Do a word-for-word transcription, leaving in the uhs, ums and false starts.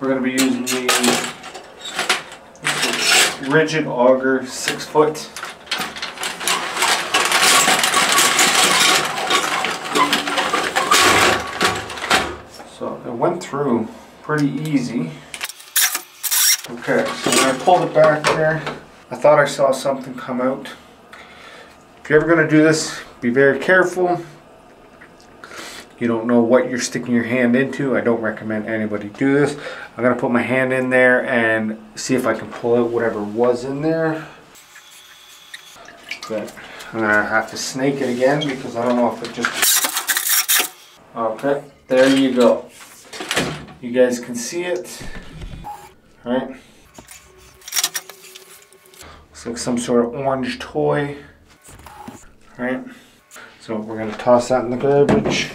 We're going to be using the rigid auger, six foot. So it went through pretty easy. Okay, so when I pulled it back there, I thought I saw something come out. If you're ever going to do this, be very careful. You don't know what you're sticking your hand into. I don't recommend anybody do this. I'm gonna put my hand in there and see if I can pull out whatever was in there. But I'm gonna have to snake it again because I don't know if it just... Okay, there you go. You guys can see it. All right. Looks like some sort of orange toy. All right. So we're gonna toss that in the garbage.